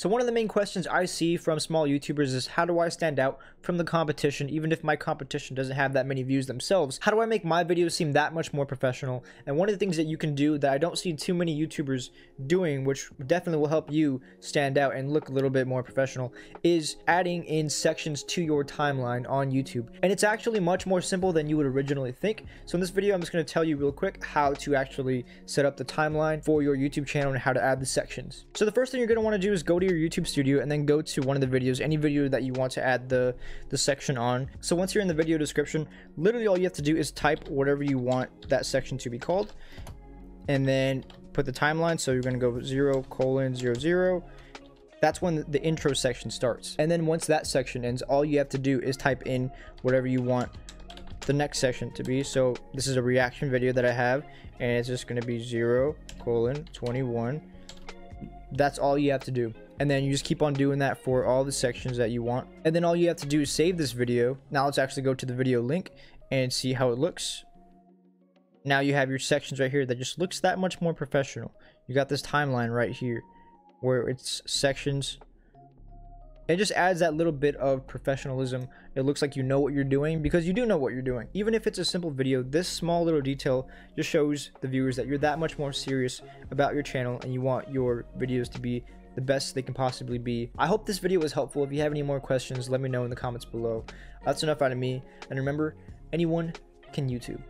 So one of the main questions I see from small YouTubers is, how do I stand out from the competition, even if my competition doesn't have that many views themselves? How do I make my videos seem that much more professional? And one of the things that you can do that I don't see too many YouTubers doing, which definitely will help you stand out and look a little bit more professional, is adding in sections to your timeline on YouTube. And it's actually much more simple than you would originally think. So in this video, I'm just going to tell you real quick how to actually set up the timeline for your YouTube channel and how to add the sections. So the first thing you're going to want to do is go to your YouTube studio and then go to one of the videos, any video that you want to add the section on. So once you're in the video description, literally all you have to do is type whatever you want that section to be called and then put the timeline. So you're going to go 0:00. That's when the intro section starts. And then once that section ends, all you have to do is type in whatever you want the next section to be. So this is a reaction video that I have, and it's just going to be 0:21. That's all you have to do. And then you just keep on doing that for all the sections that you want. And then all you have to do is save this video. Now let's actually go to the video link and see how it looks. Now you have your sections right here that just looks that much more professional. You got this timeline right here where it's sections. It just adds that little bit of professionalism. It looks like you know what you're doing, because you do know what you're doing. Even if it's a simple video, this small little detail just shows the viewers that you're that much more serious about your channel and you want your videos to be the best they can possibly be. I hope this video was helpful. If you have any more questions, let me know in the comments below. That's enough out of me. And remember, anyone can YouTube.